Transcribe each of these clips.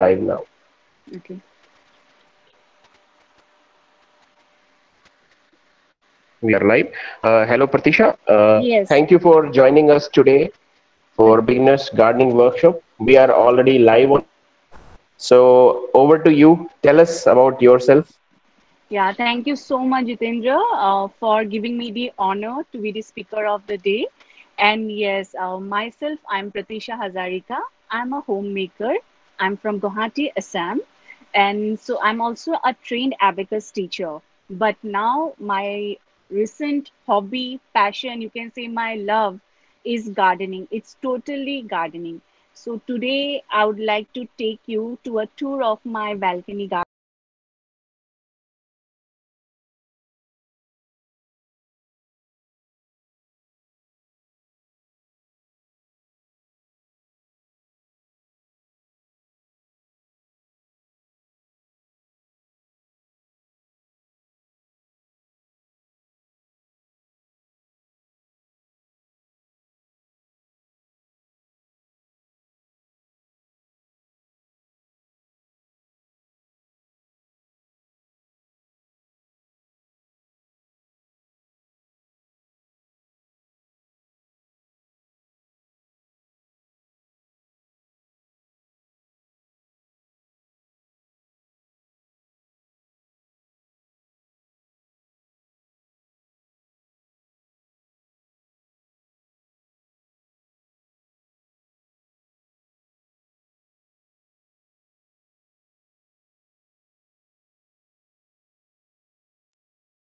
live now. Okay. We are live. Hello, Pratisha. Yes. Thank you for joining us today for Beginners Gardening Workshop. We are already live on. So over to you. Tell us about yourself. Yeah, thank you so much, Jitendra, for giving me the honor to be the speaker of the day. And yes, myself, I'm Pratisha Hazarika. I'm a homemaker. I'm from Guwahati, Assam. And so I'm also a trained abacus teacher. But now my recent hobby, passion, you can say my love, is gardening. It's totally gardening. So today I would like to take you to a tour of my balcony garden.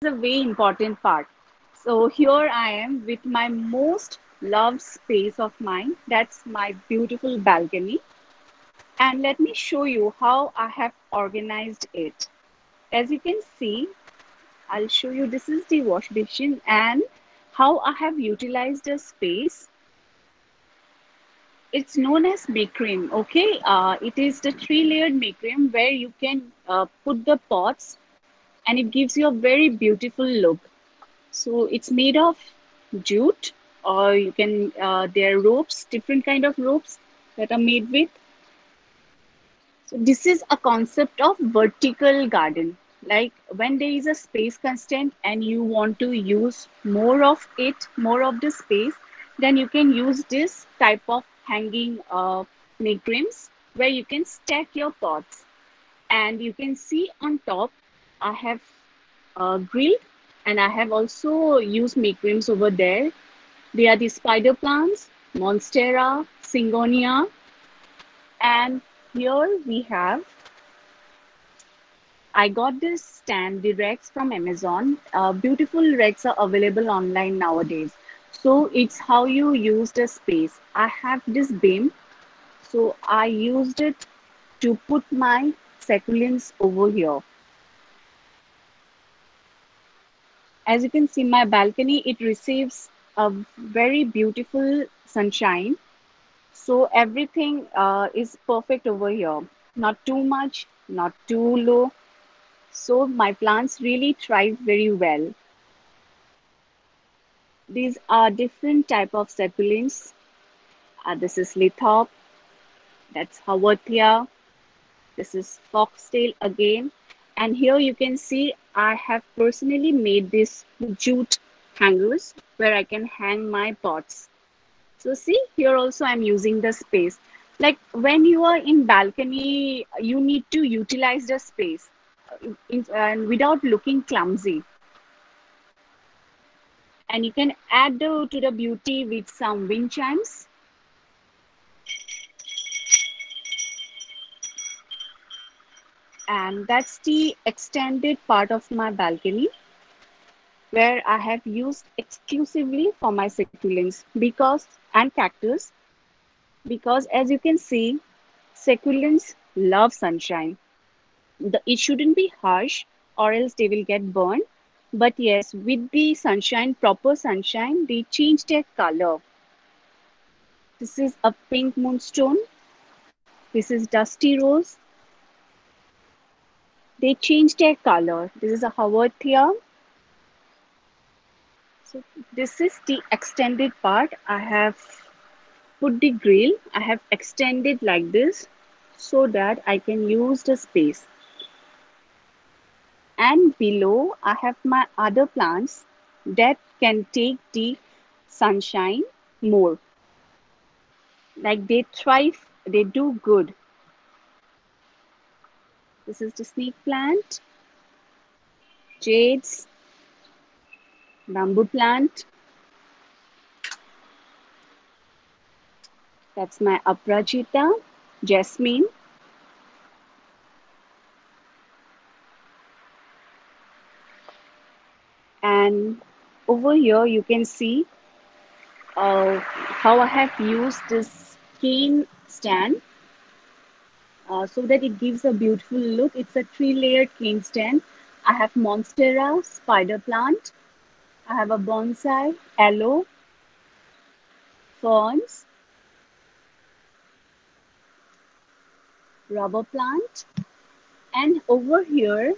A very important part. So here I am with my most loved space of mine. That's my beautiful balcony. And let me show you how I have organized it. As you can see, I'll show you, this is the wash basin and how I have utilized the space. It's known as macrame, okay? It is the three-layered macrame where you can put the pots, and it gives you a very beautiful look. So it's made of jute, or you can, there are ropes, different kind of ropes that are made with. So this is a concept of vertical garden. Like when there is a space constraint and you want to use more of it, more of the space, then you can use this type of hanging macrims where you can stack your pots. And you can see on top, I have grilled, and I have also used macrims over there. They are the spider plants, Monstera, Syngonia. And here we have, I got this stand, the racks from Amazon. Beautiful racks are available online nowadays. So it's how you use the space. I have this beam. So I used it to put my succulents over here. As you can see, my balcony, it receives a very beautiful sunshine. So everything is perfect over here. Not too much, not too low. So my plants really thrive very well. These are different type of succulents. This is Lithop. That's Haworthia. This is Foxtail again. And here you can see I have personally made these jute hangers where I can hang my pots. So see, here also I'm using the space. Like when you are in balcony, you need to utilize the space and without looking clumsy. And you can add to the beauty with some wind chimes. And that's the extended part of my balcony where I have used exclusively for my succulents and cactus, because as you can see, succulents love sunshine. It shouldn't be harsh or else they will get burned. But yes, with the sunshine, proper sunshine, they change their color. This is a pink moonstone. This is dusty rose. They change their color. This is a Haworthia. So this is the extended part. I have put the grill. I have extended like this. so that I can use the space. And below, I have my other plants that can take the sunshine more. Like they thrive, they do good. This is the snake plant, jades, bamboo plant. That's my Aprajitta, jasmine. And over here you can see how I have used this cane stand so that it gives a beautiful look. It's a 3-layered cane stand. I have Monstera, spider plant. I have a bonsai, aloe, ferns, rubber plant. And over here,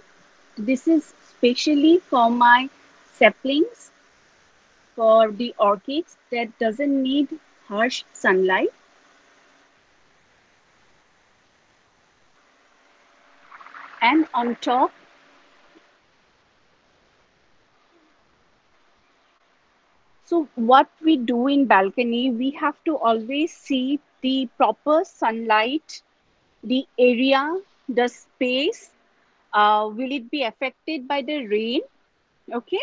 this is specially for my saplings, for the orchids that doesn't need harsh sunlight. And on top, so what we do in balcony, we have to always see the proper sunlight, the area, the space. Will it be affected by the rain? Okay.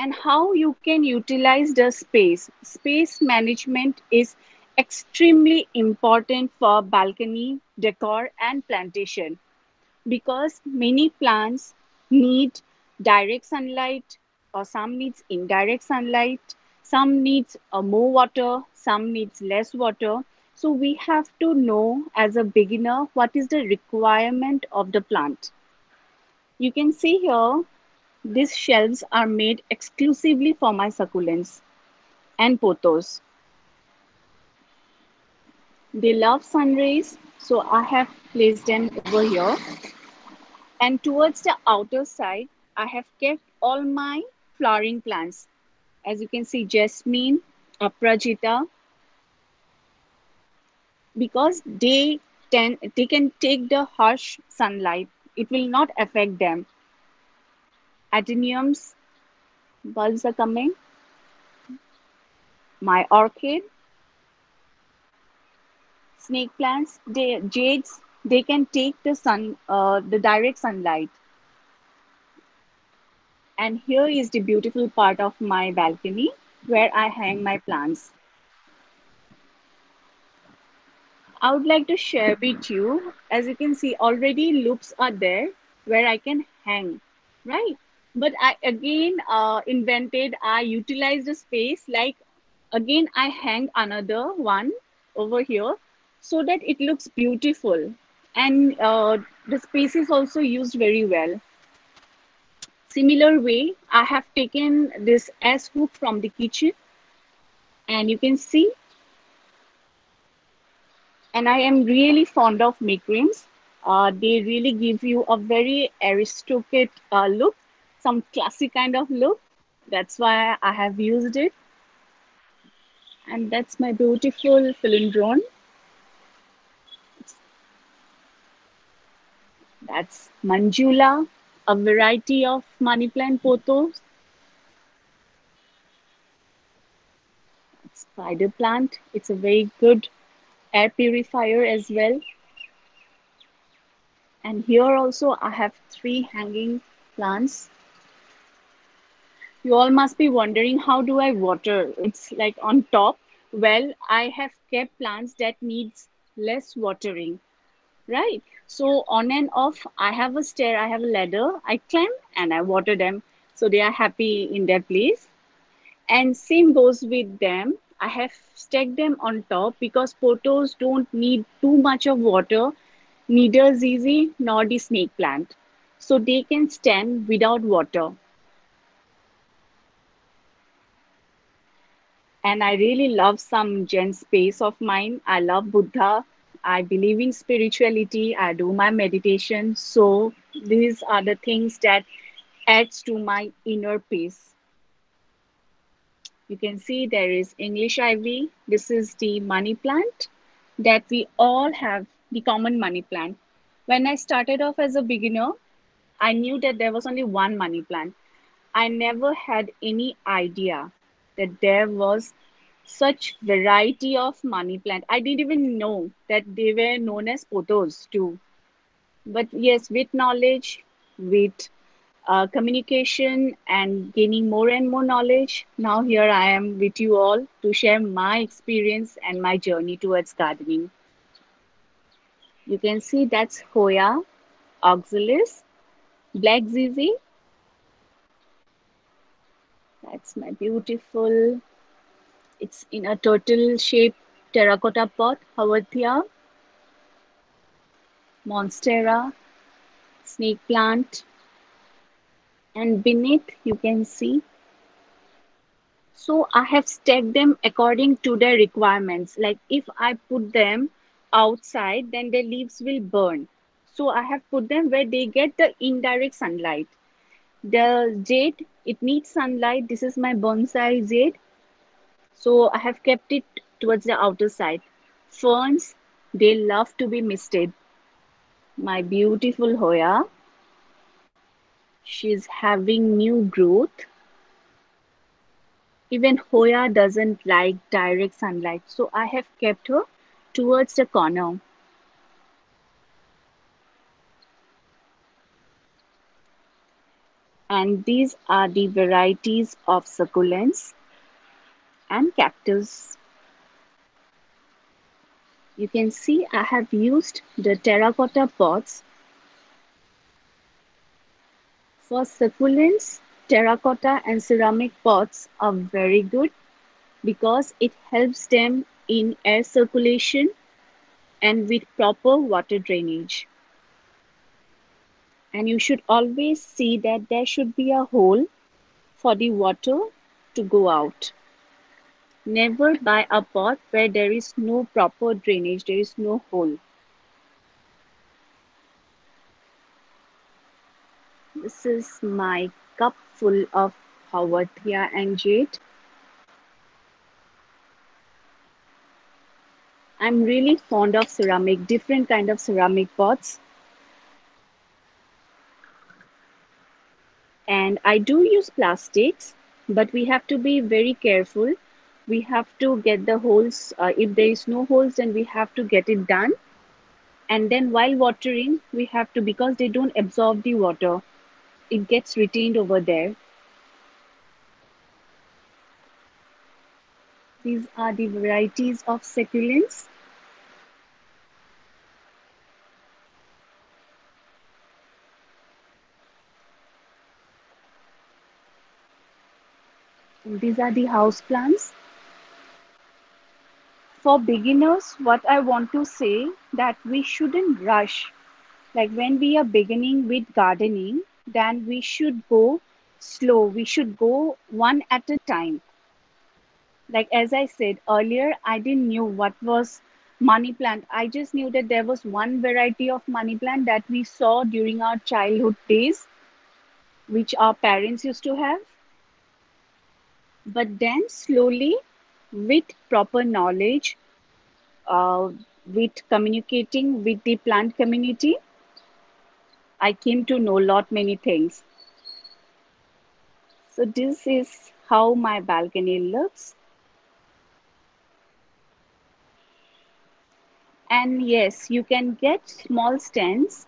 And how you can utilize the space. Space management is extremely important for balcony decor and plantation, because many plants need direct sunlight, or some needs indirect sunlight, some needs more water, some needs less water. So we have to know as a beginner what is the requirement of the plant. You can see here, these shelves are made exclusively for my succulents and pothos. They love sun rays, so I have placed them over here. And towards the outer side, I have kept all my flowering plants. As you can see, jasmine, Aprajitta, because they can take the harsh sunlight. It will not affect them. Adeniums, bulbs are coming. My orchid, snake plants, jades, they can take the sun, the direct sunlight. And here is the beautiful part of my balcony where I hang my plants. I would like to share with you, as you can see, already loops are there where I can hang, right? But I again I utilized the space, like again I hang another one over here so that it looks beautiful. And the space is also used very well. Similar way, I have taken this S-hook from the kitchen, and you can see, and I am really fond of make frames. They really give you a very aristocratic look, some classic kind of look. That's why I have used it. And that's my beautiful philodendron. That's Manjula, a variety of money plant pothos. Spider plant, it's a very good air purifier as well. And here also I have 3 hanging plants. You all must be wondering, how do I water? It's like on top. Well, I have kept plants that needs less watering, right? So on and off, I have a stair, I have a ladder, I climb and I water them. So they are happy in their place. And same goes with them. I have stacked them on top because pothos don't need too much of water, neither Zizi nor the snake plant. So they can stand without water. And I really love some Zen space of mine. I love Buddha. I believe in spirituality. I do my meditation. So these are the things that adds to my inner peace. You can see there is English ivy. This is the money plant. that we all have the common money plant. When I started off as a beginner, I knew that there was only one money plant. I never had any idea that there was such variety of money plant. I didn't even know that they were known as pothos too. But yes, with knowledge, with communication and gaining more and more knowledge, now here I am with you all to share my experience and my journey towards gardening. You can see that's Hoya, Oxalis, Black Zizi. That's my beautiful, it's in a turtle shaped terracotta pot, Haworthia, Monstera, snake plant, and beneath you can see. So I have stacked them according to their requirements. Like if I put them outside, then their leaves will burn. So I have put them where they get the indirect sunlight. The jade, it needs sunlight. This is my bonsai jade. So I have kept it towards the outer side. Ferns, they love to be misted. My beautiful Hoya. She's having new growth. Even Hoya doesn't like direct sunlight. So I have kept her towards the corner. And these are the varieties of succulents and cactus. You can see I have used the terracotta pots. For succulents, terracotta and ceramic pots are very good because it helps them in air circulation and with proper water drainage. And you should always see that there should be a hole for the water to go out. Never buy a pot where there is no proper drainage, there is no hole. This is my cup full of Haworthia and jade. I'm really fond of ceramic, different kind of ceramic pots. And I do use plastics, but we have to be very careful. We have to get the holes. If there is no holes, then we have to get it done. And then while watering, we have to, because they don't absorb the water, it gets retained over there. These are the varieties of succulents. These are the house plants. For beginners, what I want to say that we shouldn't rush. Like when we are beginning with gardening, then we should go slow. We should go one at a time. Like as I said earlier, I didn't know what was money plant. I just knew that there was one variety of money plant that we saw during our childhood days, which our parents used to have. But then slowly, with proper knowledge, with communicating with the plant community, I came to know a lot many things. So this is how my balcony looks. And yes, you can get small stands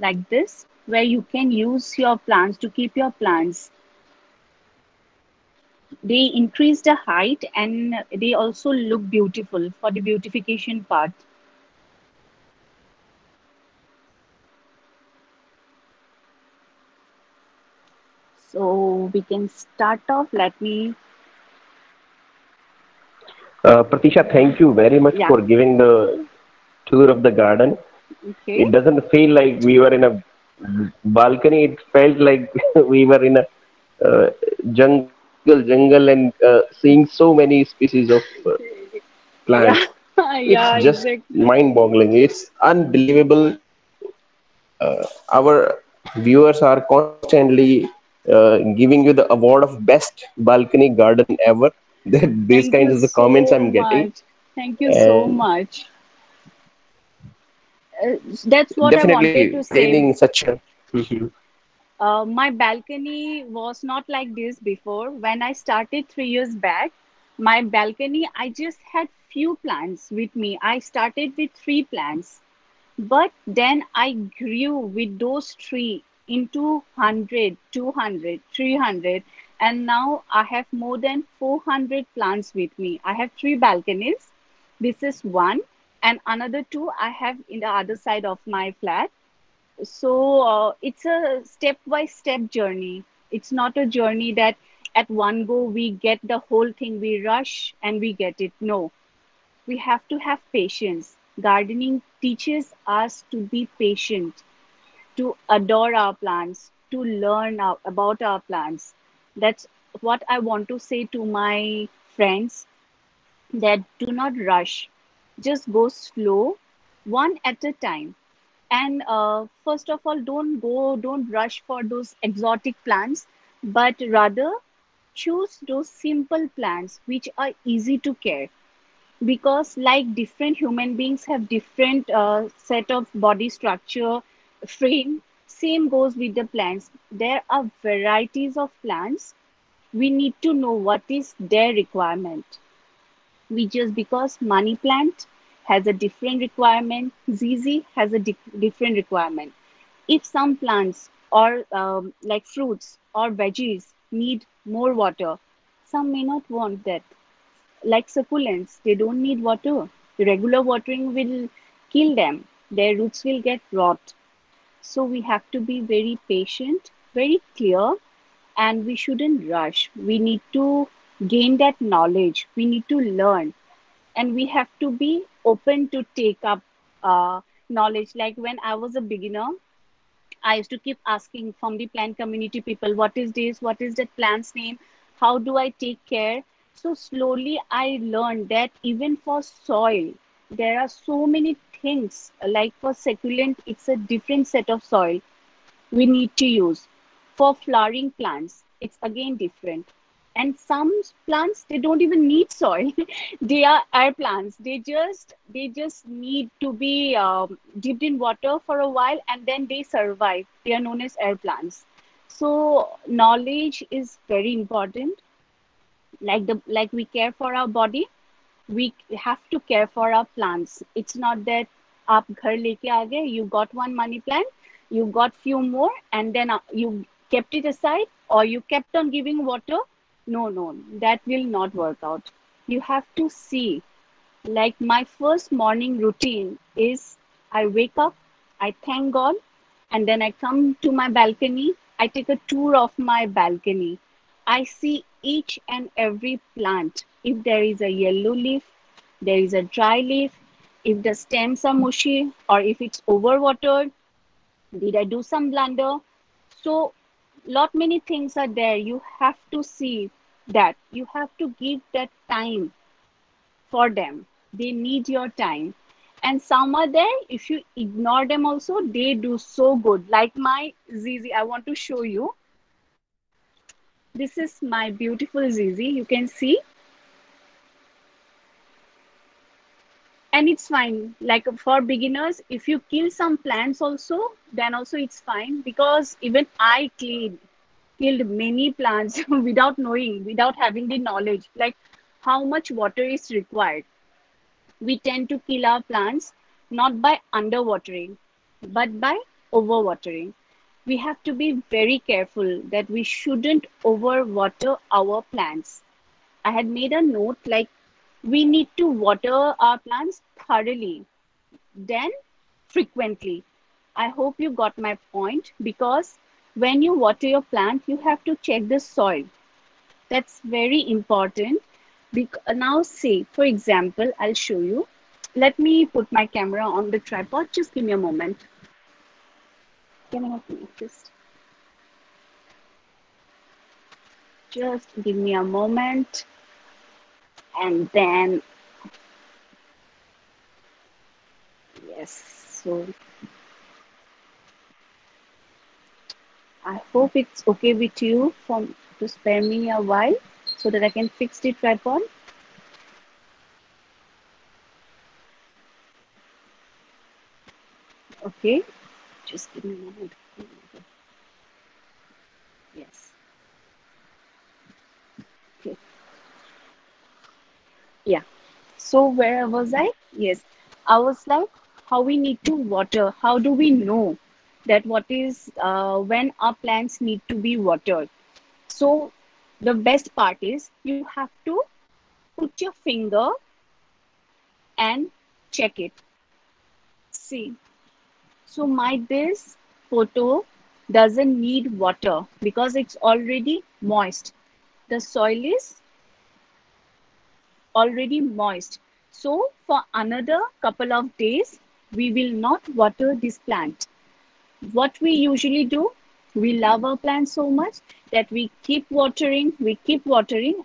like this, where you can use your plants to keep your plants. They increase the height and they also look beautiful for the beautification part. So we can start off. Let me. Pratisha, thank you very much for giving the tour of the garden. Okay. It doesn't feel like we were in a balcony. It felt like we were in a jungle and seeing so many species of plants. It's just exactly. Mind-boggling. It's unbelievable. Our viewers are constantly giving you the award of best balcony garden ever. These kinds of the comments I'm getting. Thank you so much. That's what I wanted to say. Definitely such a... my balcony was not like this before. When I started 3 years back, my balcony, I just had few plants with me. I started with 3 plants, but then I grew with those 3 into 100, 200, 300. And now I have more than 400 plants with me. I have 3 balconies. This is one, and another 2 I have in the other side of my flat. So it's a step-by-step journey. It's not a journey that at one go we get the whole thing, we rush and we get it. No, we have to have patience. Gardening teaches us to be patient, to adore our plants, to learn about our plants. That's what I want to say to my friends, that do not rush. Just go slow, one at a time. And first of all, don't rush for those exotic plants, but rather choose those simple plants which are easy to care. Because like different human beings have different set of body structure, frame, same goes with the plants. There are varieties of plants. We need to know what is their requirement. We just, because money plant has a different requirement, Zizi has a different requirement. If some plants or like fruits or veggies need more water, some may not want that. Like succulents, they don't need water. The regular watering will kill them. Their roots will get rot. So we have to be very patient, very clear, and we shouldn't rush. We need to gain that knowledge. We need to learn, and we have to be open to take up knowledge. Like when I was a beginner, I used to keep asking from the plant community people, what is this? What is that plant's name? How do I take care? So slowly I learned that even for soil, there are so many things. Like for succulent, it's a different set of soil we need to use. For flowering plants, it's again different. And some plants, they don't even need soil. They are air plants. They just need to be dipped in water for a while, and then they survive. They are known as air plants. So knowledge is very important. Like we care for our body, we have to care for our plants. It's not that aap ghar leke aa gaye, you got one money plant, you got few more, and then you kept it aside, or you kept on giving water. No, that will not work out. You have to see, like my first morning routine is I wake up, I thank God, and then I come to my balcony. I take a tour of my balcony. I see each and every plant. If there is a yellow leaf, there is a dry leaf, if the stems are mushy, or if it's overwatered, did I do some blunder? So lot many things are there. You have to see that. You have to give that time for them. They need your time. And some are there, if you ignore them also, they do so good. Like my Zizi, I want to show you. This is my beautiful Zizi. You can see. And it's fine. Like for beginners, if you kill some plants also, then also it's fine. Because even I killed many plants without knowing, without having the knowledge, like how much water is required. We tend to kill our plants, not by underwatering, but by overwatering. We have to be very careful that we shouldn't overwater our plants. I had made a note, like, we need to water our plants thoroughly, then frequently. I hope you got my point, because when you water your plant, you have to check the soil. That's very important. Now see, for example, I'll show you. Let me put my camera on the tripod. Just give me a moment. Can I help you? Just give me a moment. And then, yes, so I hope it's okay with you to spare me a while so that I can fix the tripod. Okay, just give me a moment. Yes. Okay. Yeah. So where was I? Yes. I was like, how we need to water. How do we know that what is when our plants need to be watered? So the best part is you have to put your finger and check it. See, so my this photo doesn't need water because it's already moist. The soil is already moist. So for another couple of days, we will not water this plant. What we usually do, we love our plants so much that we keep watering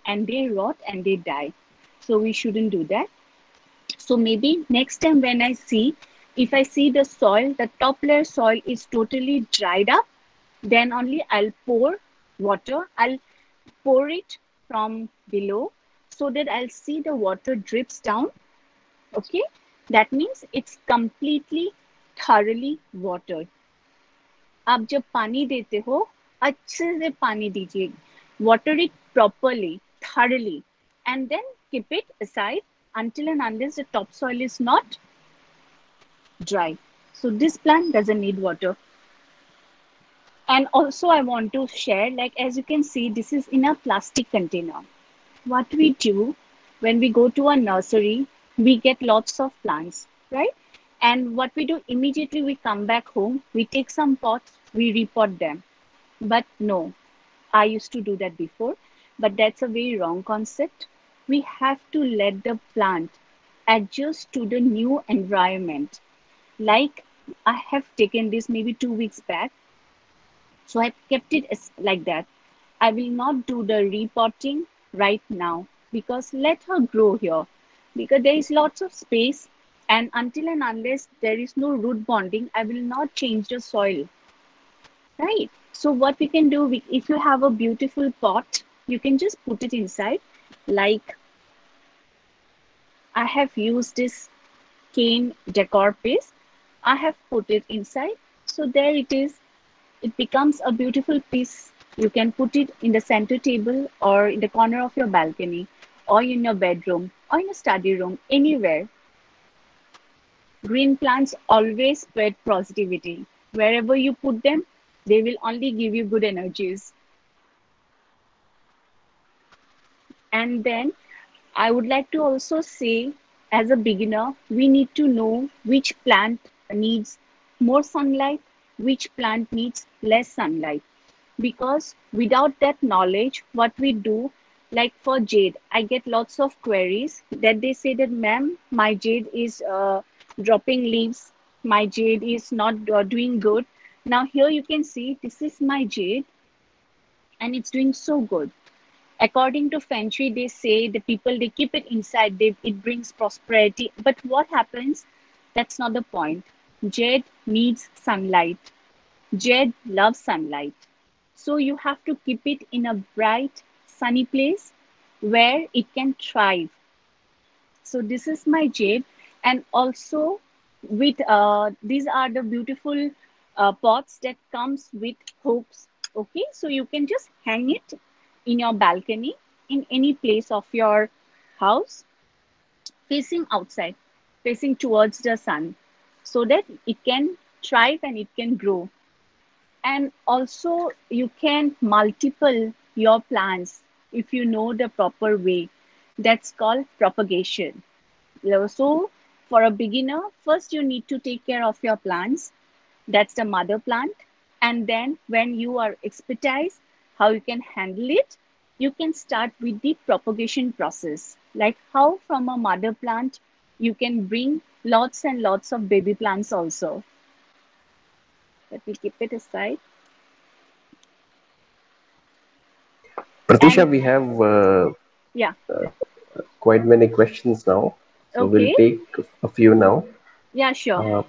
and they rot and they die. So we shouldn't do that. So maybe next time when I see, if I see the soil, the top layer soil is totally dried up, then only I'll pour water. I'll pour it from below so that I'll see the water drips down. Okay, that means it's completely, thoroughly watered. आप जब पानी देते हो अच्छे से पानी दीजिए, water it properly, thoroughly, and then keep it aside until and unless the topsoil is not dry. So this plant doesn't need water. And also I want to share, like as you can see, this is in a plastic container. What we do when we go to a nursery, we get lots of plants, right? And what we do immediately, we come back home, we take some pots, we repot them. But no, I used to do that before, but that's a very wrong concept. We have to let the plant adjust to the new environment. Like I have taken this maybe 2 weeks back. So I kept it like that. I will not do the repotting right now because let her grow here because there is lots of space. And until and unless there is no root bonding, I will not change the soil, right? So what we can do, if you have a beautiful pot, you can just put it inside. Like I have used this cane decor piece. I have put it inside. So there it is. It becomes a beautiful piece. You can put it in the center table or in the corner of your balcony or in your bedroom or in your study room, anywhere. Green plants always spread positivity. Wherever you put them, they will only give you good energies. And then I would like to also say, as a beginner, we need to know which plant needs more sunlight, which plant needs less sunlight. Because without that knowledge, what we do, like for jade, I get lots of queries that they say that, ma'am, my jade is dropping leaves, my jade is not doing good. Now here you can see, this is my jade and it's doing so good. According to Feng Shui, they say the people, they keep it inside, it brings prosperity. But what happens? That's not the point. Jade needs sunlight. Jade loves sunlight. So you have to keep it in a bright, sunny place where it can thrive. So this is my jade. And also with these are the beautiful pots that comes with hooks. Okay, so you can just hang it in your balcony, in any place of your house, facing outside, facing towards the sun, so that it can thrive and it can grow. And also you can multiple your plants if you know the proper way. That's called propagation. So for a beginner, first you need to take care of your plants. That's the mother plant. And then when you are expertise, how you can handle it, you can start with the propagation process. Like how from a mother plant, you can bring lots and lots of baby plants also. Let me keep it aside. Pratisha, we have quite many questions now. So okay, we'll take a few now. Yeah, sure.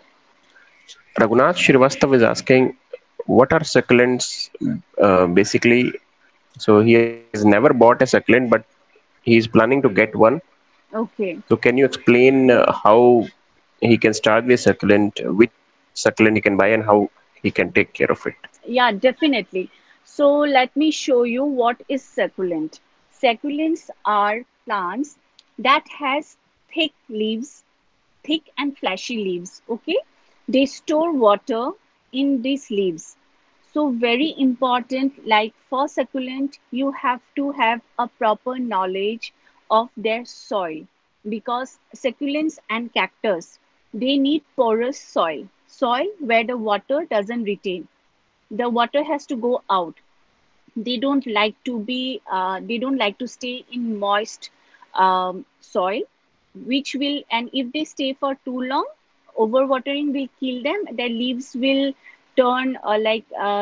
Raghunath Shrivastava is asking, what are succulents basically? So he has never bought a succulent, but he's planning to get one. Okay. So can you explain how he can start with succulent, which succulent he can buy and how he can take care of it. Yeah, definitely. So let me show you what is succulent. Succulents are plants that has thick leaves, thick and fleshy leaves, okay? They store water in these leaves. So very important, like for succulent, you have to have a proper knowledge of their soil, because succulents and cactus, they need porous soil, soil where the water doesn't retain. The water has to go out. They don't like to be, they don't like to stay in moist soil, which will, and if they stay for too long, overwatering will kill them. Their leaves will turn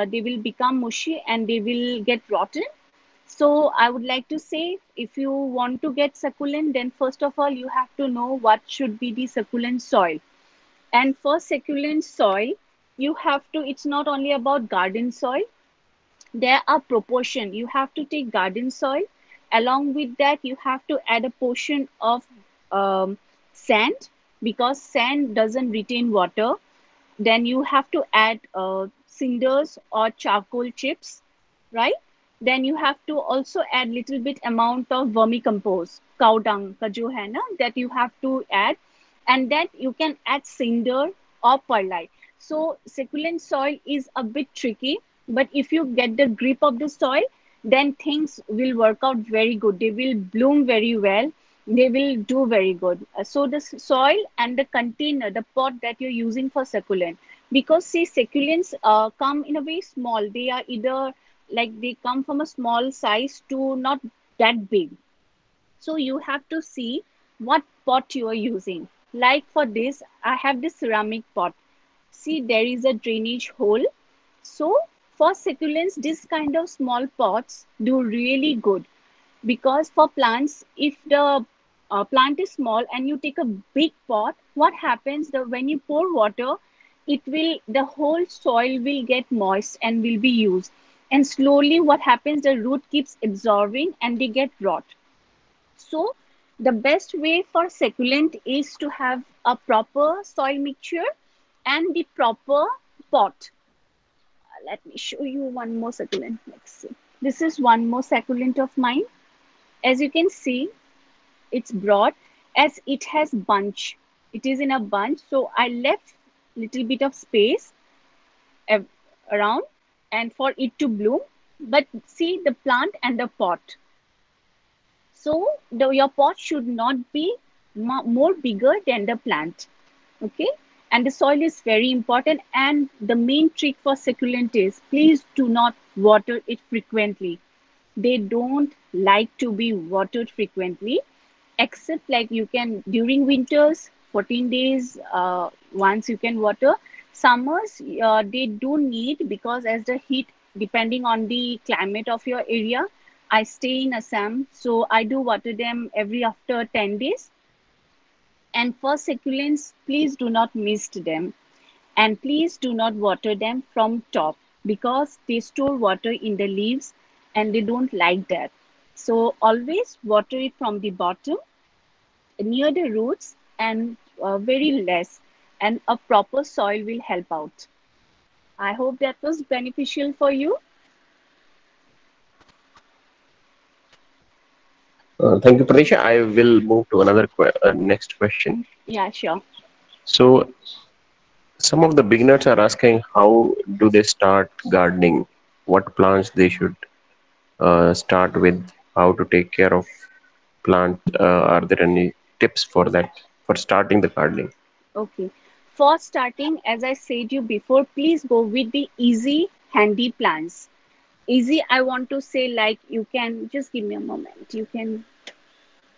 they will become mushy and they will get rotten. So I would like to say, if you want to get succulent, then first of all, you have to know what should be the succulent soil. And for succulent soil, you have to, it's not only about garden soil. There are proportion. You have to take garden soil. Along with that, you have to add a portion of sand, because sand doesn't retain water. Then you have to add cinders or charcoal chips, right? Then you have to also add little bit amount of vermicompost, cow dung, ka jo hai na, that you have to add. And then you can add cinder or perlite. So succulent soil is a bit tricky, but if you get the grip of the soil, then things will work out very good. They will bloom very well. They will do very good. So the soil and the container, the pot that you're using for succulent, because see, succulents come in a way small. They are either like they come from a small size to not that big. So you have to see what pot you are using. Like for this, I have this ceramic pot. See, there is a drainage hole. So for succulents, this kind of small pots do really good, because for plants, if the plant is small and you take a big pot, what happens, when you pour water, it will, the whole soil will get moist and will be used. And slowly what happens, the root keeps absorbing and they get rot. So the best way for succulent is to have a proper soil mixture and the proper pot. Let me show you one more succulent. Let's see. This is one more succulent of mine. As you can see, it's broad as it has bunch. It is in a bunch. So I left a little bit of space around and for it to bloom. But see the plant and the pot. So your pot should not be more bigger than the plant. Okay. And the soil is very important. And the main trick for succulent is, please do not water it frequently. They don't like to be watered frequently, except like you can, during winters, 14 days once you can water. Summers, they do need, because as the heat, depending on the climate of your area, I stay in Assam, so I do water them every after 10 days. And for succulents, please do not mist them. And please do not water them from top, because they store water in the leaves and they don't like that. So always water it from the bottom, near the roots, and very less. And a proper soil will help out. I hope that was beneficial for you. Thank you, Pratisha. I will move to another next question. Yeah, sure. So some of the beginners are asking, how do they start gardening? What plants they should start with? How to take care of plants? Are there any tips for that, for starting the gardening? Okay. For starting, as I said you before, please go with the easy, handy plants. Easy, I want to say, like you can, just give me a moment. You can,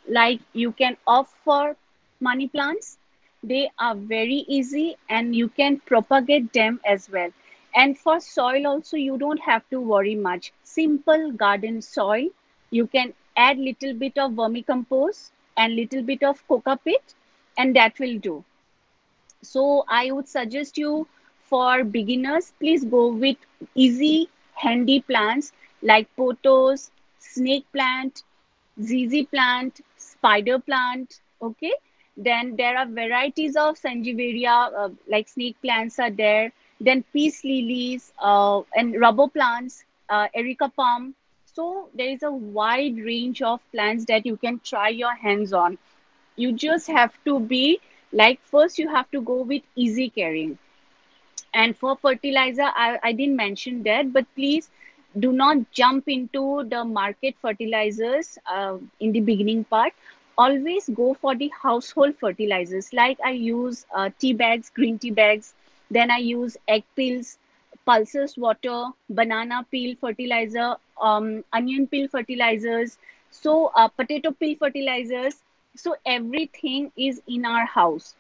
like you can opt for money plants. They are very easy and you can propagate them as well. And for soil also, you don't have to worry much. Simple garden soil. You can add little bit of vermicompost and little bit of coca peat, and that will do. So I would suggest you, for beginners, please go with easy, handy plants like pothos, snake plant, zizi plant, spider plant, okay? Then there are varieties of Sansevieria, like snake plants are there. Then peace lilies and rubber plants, Erica palm. So there is a wide range of plants that you can try your hands on. You just have to be like, first you have to go with easy caring. And for fertilizer, I didn't mention that, but please do not jump into the market fertilizers in the beginning part. Always go for the household fertilizers. Like I use tea bags, green tea bags. Then I use egg peels, pulses water, banana peel fertilizer, onion peel fertilizers, so potato peel fertilizers. So everything is in our house.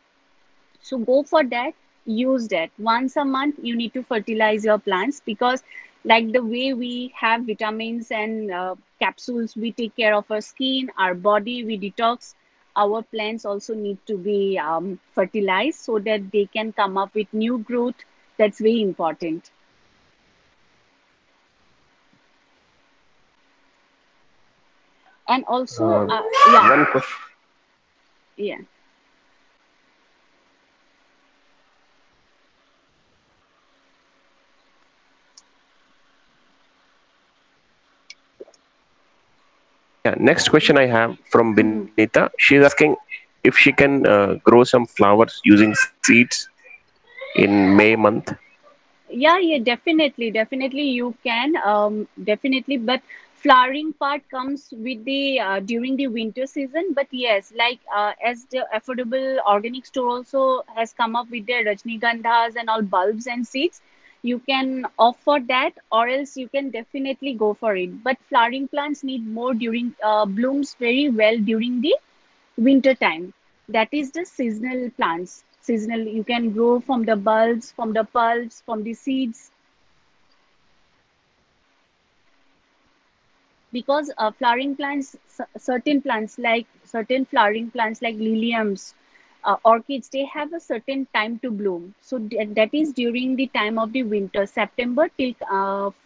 So go for that, use that. Once a month, you need to fertilize your plants because like the way we have vitamins and capsules, we take care of our skin, our body, we detox. Our plants also need to be fertilized so that they can come up with new growth. That's very important. And also, yeah. One question. Yeah. Yeah, next question I have from Benita. She's asking if she can grow some flowers using seeds in May month. Yeah, definitely you can, definitely. But flowering part comes with the during the winter season. But yes, like as the Affordable Organic Store also has come up with their Rajnigandhas and all bulbs and seeds, you can offer that, or else you can definitely go for it. But flowering plants need more during blooms very well during the winter time. That is the seasonal plants. Seasonal, you can grow from the bulbs, from the pulps, from the seeds. Because flowering plants, certain plants like liliums, orchids, they have a certain time to bloom. So that is during the time of the winter, September till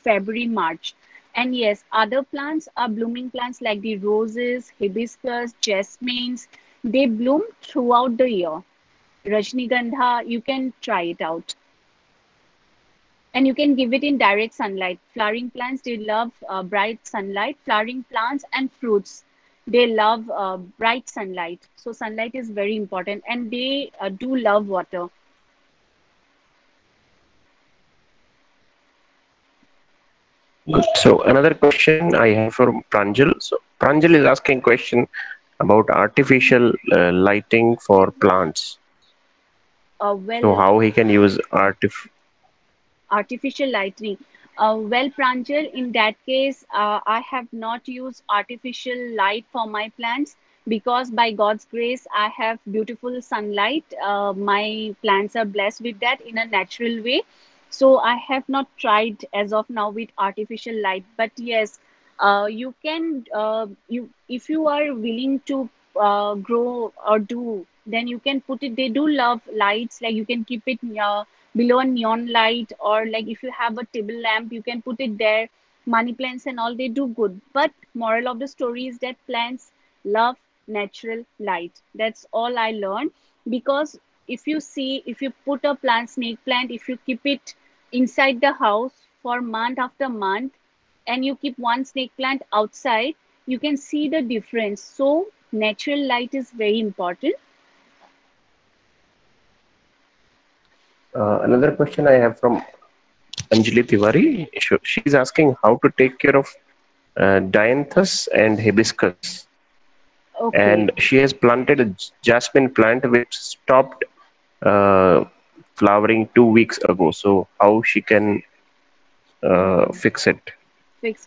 February, March. And yes, other plants are blooming plants like the roses, hibiscus, jasmines. They bloom throughout the year. Rajnigandha, you can try it out. And you can give it in direct sunlight. Flowering plants, they love bright sunlight. Flowering plants and fruits, they love bright sunlight. So sunlight is very important, and they do love water. Good. So another question I have from Pranjal. So Pranjal is asking question about artificial lighting for plants. Well, so how he can use artificial lighting. Well, Pranjal, in that case, I have not used artificial light for my plants because by God's grace, I have beautiful sunlight. My plants are blessed with that in a natural way. So I have not tried as of now with artificial light. But yes, you can, if you are willing to grow or do, then you can put it. They do love lights, like you can keep it below a neon light, or like if you have a table lamp, you can put it there. Money plants and all, they do good. But moral of the story is that plants love natural light. That's all I learned. Because if you see, if you put a plant, snake plant, if you keep it inside the house for month after month, and you keep one snake plant outside, you can see the difference. So natural light is very important. Another question I have from Anjali Tiwari. She's asking how to take care of Dianthus and hibiscus. Okay. And she has planted a jasmine plant which stopped flowering 2 weeks ago. So how she can fix it?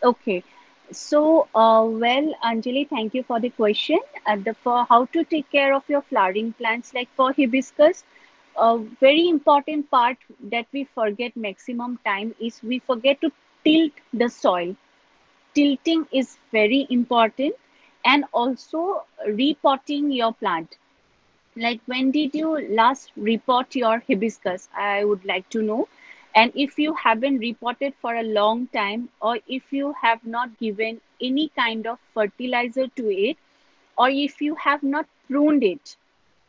Okay. So, well, Anjali, thank you for the question. For how to take care of your flowering plants, like for hibiscus, a very important part that we forget maximum time is we forget to tilt the soil. Tilting is very important, and also repotting your plant. Like when did you last repot your hibiscus? I would like to know. And if you haven't repotted for a long time, or if you have not given any kind of fertilizer to it, or if you have not pruned it,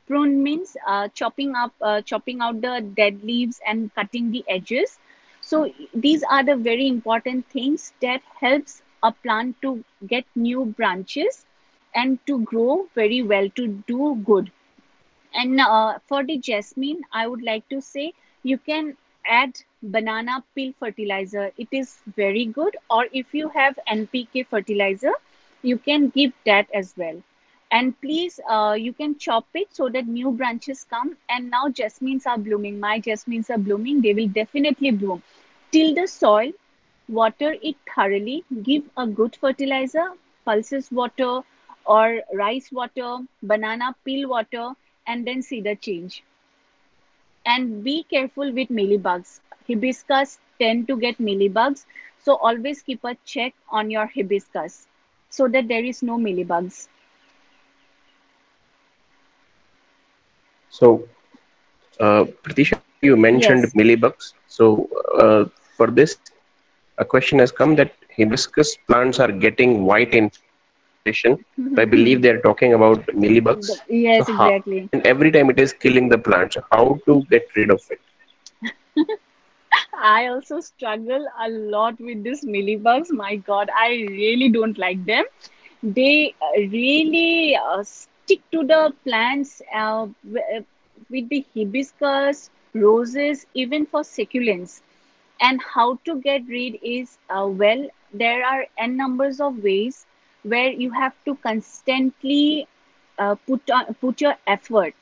Prune means chopping out the dead leaves and cutting the edges. So these are the very important things that helps a plant to get new branches and to grow very well, to do good. And for the jasmine, I would like to say you can add banana peel fertilizer. It is very good. Or if you have NPK fertilizer, you can give that as well. And please, you can chop it so that new branches come. And now jasmines are blooming. My jasmines are blooming. They will definitely bloom. Till the soil, water it thoroughly. Give a good fertilizer, pulses water or rice water, banana peel water, and then see the change. And be careful with mealybugs. Hibiscus tend to get mealybugs. So always keep a check on your hibiscus so that there is no mealybugs. So, Pratisha, you mentioned yes. Mealybugs. So, for this, a question has come that hibiscus plants are getting white infestation. Mm-hmm. I believe they're talking about mealybugs. Yes, so exactly. How, and every time it is killing the plants, how to get rid of it? I also struggle a lot with these mealybugs. My God, I really don't like them. They really stick to the plants with the hibiscus, roses, even for succulents. And how to get rid is, well, there are n numbers of ways where you have to constantly put your effort.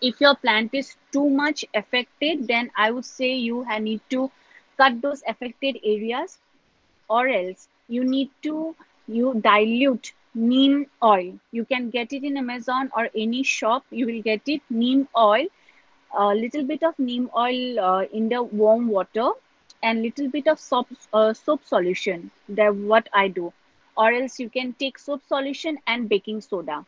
If your plant is too much affected, then I would say you need to cut those affected areas, or else you need to dilute neem oil. You can get it in Amazon or any shop. You will get it, neem oil. A little bit of neem oil in the warm water and little bit of soap solution. That's what I do. Or else you can take soap solution and baking soda.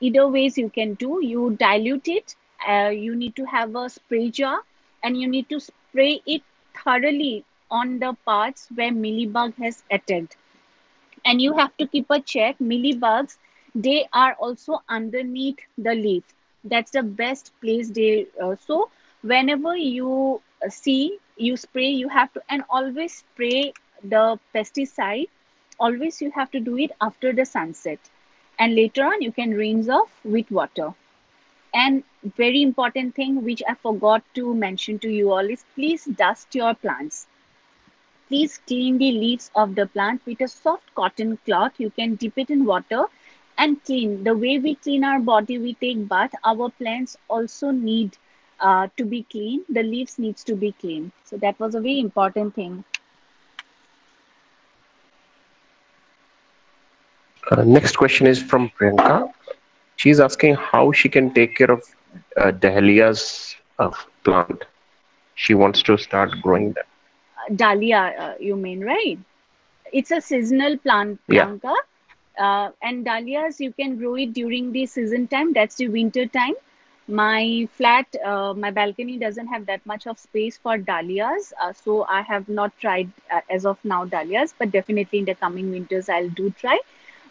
Either ways you can do. You dilute it. You need to have a spray jar and you need to spray it thoroughly on the parts where mealybug has attacked. And you have to keep a check. Mealybugs, they are also underneath the leaf. That's the best place they so whenever you see, you spray, you have to, and always spray the pesticide. Always you have to do it after the sunset, and later on you can rinse off with water. And very important thing which I forgot to mention to you all is please dust your plants. Please clean the leaves of the plant with a soft cotton cloth. You can dip it in water and clean. The way we clean our body, we take bath, our plants also need to be clean. The leaves needs to be clean. So that was a very important thing. Next question is from Priyanka. She's asking how she can take care of Dahlia's plant. She wants to start growing them. Dahlia, you mean, right? It's a seasonal plant, Priyanka. Yeah. And dahlias, you can grow it during the season time. That's the winter time. My flat, my balcony doesn't have that much of space for dahlias. So I have not tried as of now dahlias, but definitely in the coming winters, I'll do try.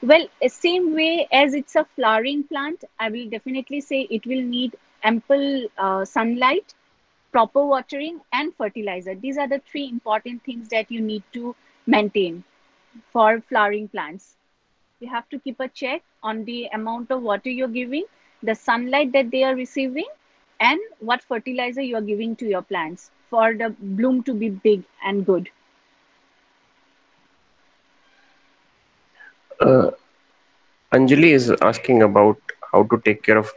Well, same way as it's a flowering plant, I will definitely say it will need ample sunlight, proper watering and fertilizer. These are the three important things that you need to maintain for flowering plants. You have to keep a check on the amount of water you're giving, the sunlight that they are receiving, and what fertilizer you are giving to your plants for the bloom to be big and good. Anjali is asking about how to take care of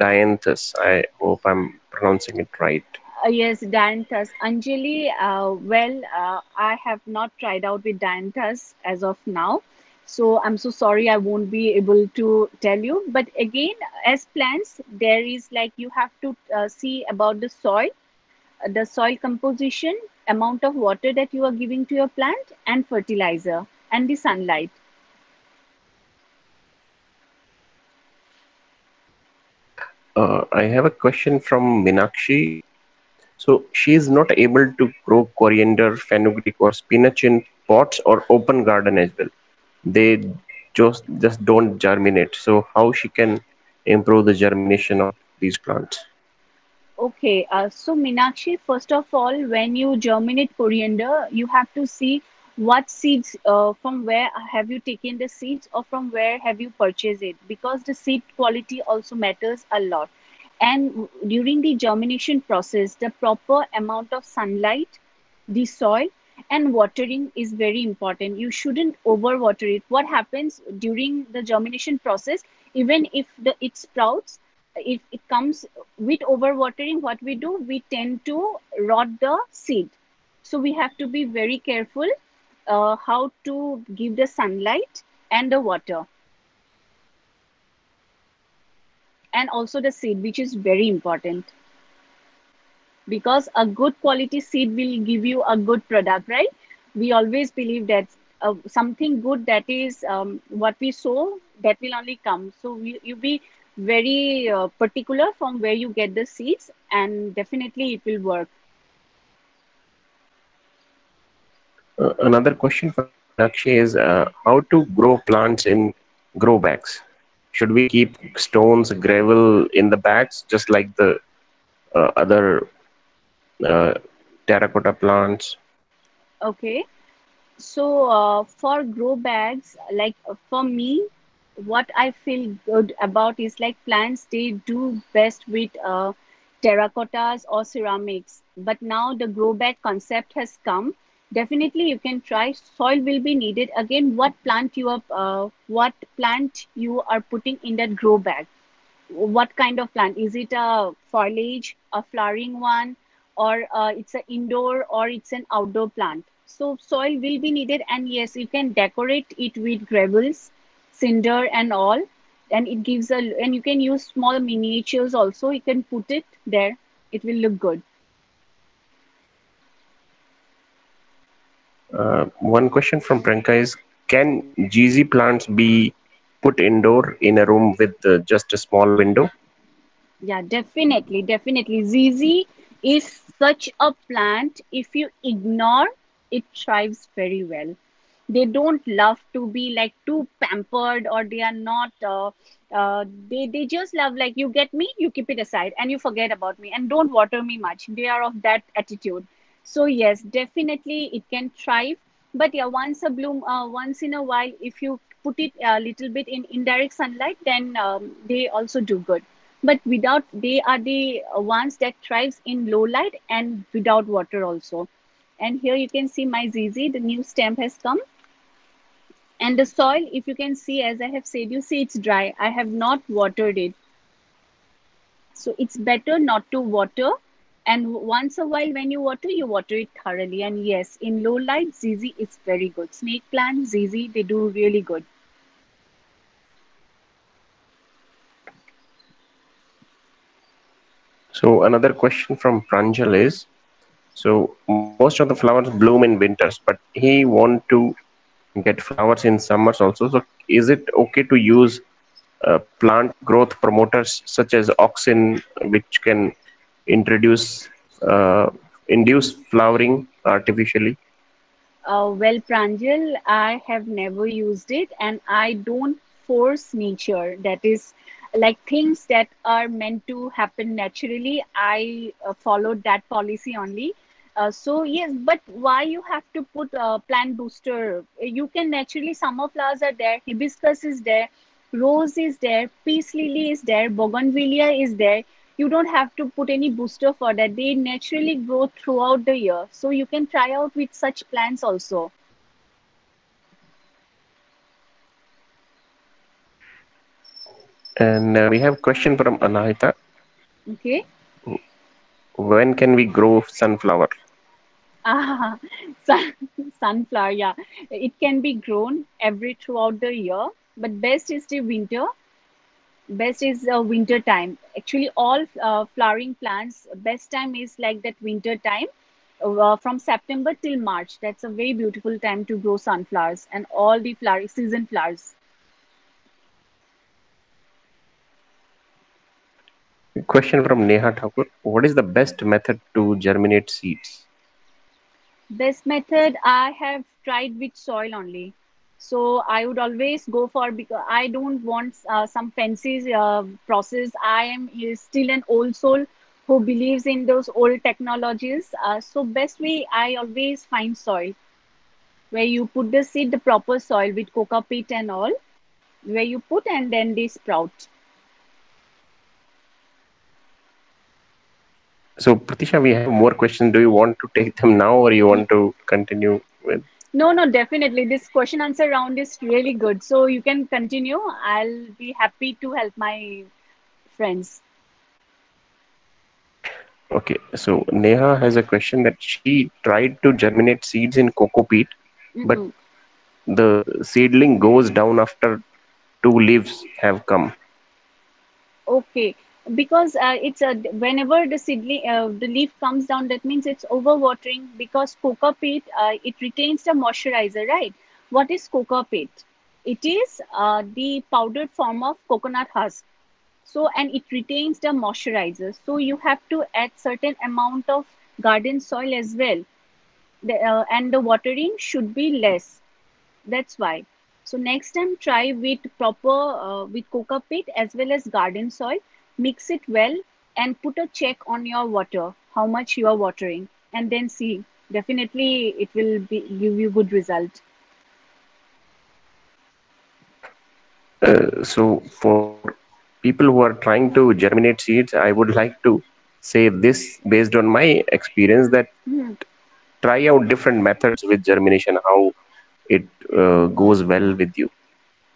Dianthus. I hope I'm pronouncing it right. Yes, Dianthus. Anjali, I have not tried out with Dianthus as of now. So I'm so sorry, I won't be able to tell you. But again, as plants, there is like you have to see about the soil composition, amount of water that you are giving to your plant, and fertilizer and the sunlight. I have a question from Minakshi. So she is not able to grow coriander, fenugreek or spinach in pots or open garden as well. They just don't germinate. So how she can improve the germination of these plants. Okay, so Meenakshi, first of all, when you germinate coriander, you have to see what seeds, from where have you taken the seeds or from where have you purchased it, because the seed quality also matters a lot. And during the germination process, the proper amount of sunlight, the soil and watering is very important. You shouldn't overwater it. What happens during the germination process, even if it sprouts, if it comes with overwatering, what we do, we tend to rot the seed. So we have to be very careful how to give the sunlight and the water. And also the seed, which is very important. Because a good quality seed will give you a good product, right? We always believe that something good, that is what we sow, that will only come. So you be very particular from where you get the seeds, and definitely it will work. Another question for Akshay is how to grow plants in grow bags? Should we keep stones, gravel in the bags, just like the other terracotta plants? Okay. So for grow bags, like for me, what I feel good about is like plants, they do best with terracottas or ceramics. But now the grow bag concept has come. Definitely you can try. Soil will be needed. Again, what plant you are putting in that grow bag. What kind of plant? Is it a foliage, a flowering one, or it's an indoor or it's an outdoor plant? So soil will be needed, and yes, you can decorate it with gravels, cinder and all, and it gives a, and you can use small miniatures also. You can put it there. It will look good. One question from Priyanka is, can Zizi plants be put indoor in a room with just a small window? Yeah, definitely, definitely. Zizi is such a plant. If you ignore, it thrives very well. They don't love to be like too pampered, or they are not, they just love like, you get me, you keep it aside and you forget about me and don't water me much. They are of that attitude. So yes, definitely it can thrive. But yeah, once a bloom, once in a while, if you put it a little bit in indirect sunlight, then they also do good. But without, they are the ones that thrives in low light and without water also. And here you can see my Zizi, the new stem has come. And the soil, if you can see, as I have said, you see it's dry. I have not watered it. So it's better not to water. And once a while when you water it thoroughly. And yes, in low light, Zizi is very good. Snake plant, Zizi, they do really good. So another question from Pranjal is, so most of the flowers bloom in winters, but he wants to get flowers in summers also. So is it okay to use plant growth promoters such as auxin, which can induce flowering artificially? Well, Pranjal, I have never used it, and I don't force nature. That is, like things that are meant to happen naturally, I followed that policy only. So yes, but why you have to put a plant booster? You can naturally, summer flowers are there, hibiscus is there, rose is there, peace lily is there, bougainvillea is there. You don't have to put any booster for that. They naturally grow throughout the year. So you can try out with such plants also. And we have a question from Anahita. Okay. When can we grow sunflower? Sunflower, yeah. It can be grown throughout the year. But best is the winter. Best is winter time. Actually, all flowering plants, best time is like that winter time. From September till March. That's a very beautiful time to grow sunflowers and all the season flowers. Question from Neha Thakur. What is the best method to germinate seeds? Best method I have tried with soil only. So I would always go for, because I don't want some fancy process. I am still an old soul who believes in those old technologies. So best way, I always find soil where you put the seed, the proper soil with coca peat and all, where you put and then they sprout. So Pratisha, we have more questions. Do you want to take them now or you want to continue with? No, definitely. This question answer round is really good. So you can continue. I'll be happy to help my friends. Okay, so Neha has a question that she tried to germinate seeds in coco peat, but the seedling goes down after 2 leaves have come. Okay. Because it's whenever the leaf comes down, that means it's overwatering, because coca peat, it retains the moisturizer, right? What is coca peat? It is the powdered form of coconut husk. So, and it retains the moisturizer. So you have to add certain amount of garden soil as well. And the watering should be less. That's why. So next time try with proper, with coca peat as well as garden soil. Mix it well and put a check on your water, how much you are watering, and then see. Definitely, it will give you good result. So for people who are trying to germinate seeds, I would like to say this based on my experience that try out different methods with germination, how it goes well with you.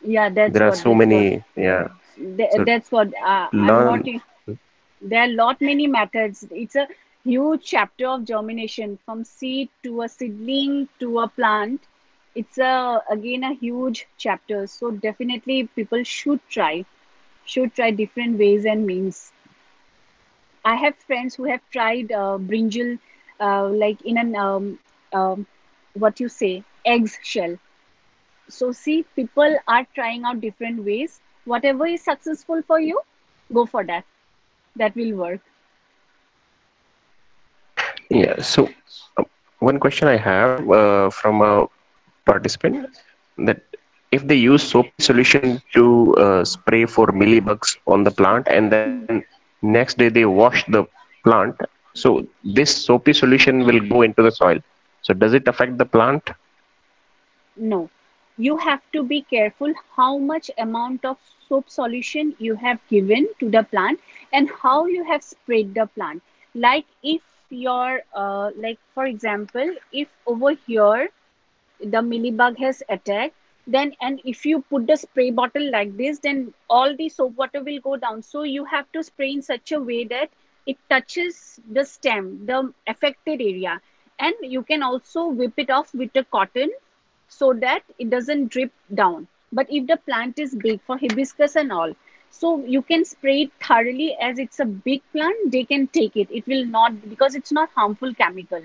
Yeah, that's there are so many. Yeah. That's what there are many methods. It's a huge chapter of germination, from seed to a seedling to a plant. It's again a huge chapter. So definitely people should try different ways and means. I have friends who have tried brinjal, like in an eggshell. So see, people are trying out different ways. Whatever is successful for you, go for that. That will work. Yeah. So one question I have from a participant, that if they use soap solution to spray for millibugs on the plant and then next day they wash the plant, so this soapy solution will go into the soil. So does it affect the plant? No. You have to be careful how much amount of soap solution you have given to the plant and how you have sprayed the plant. Like if your, like for example, if over here the millibug has attacked, then and if you put the spray bottle like this, then all the soap water will go down. So you have to spray in such a way that it touches the stem, the affected area. And you can also whip it off with the cotton, so that it doesn't drip down. But if the plant is big, for hibiscus and all, so you can spray it thoroughly. As it's a big plant, they can take it. It will not, because it's not harmful chemical.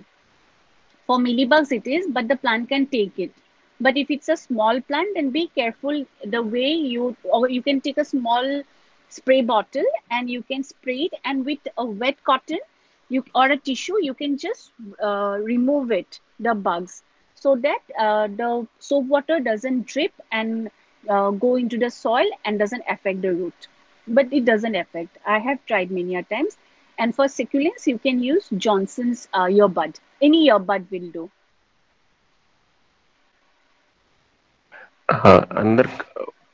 For millibugs it is, but the plant can take it. But if it's a small plant, then be careful the way you, or you can take a small spray bottle and you can spray it, and with a wet cotton or a tissue, you can just remove it, the bugs. So that the soap water doesn't drip and go into the soil and doesn't affect the root. But it doesn't affect. I have tried many a times. And for succulents, you can use Johnson's earbud. Any earbud will do. Another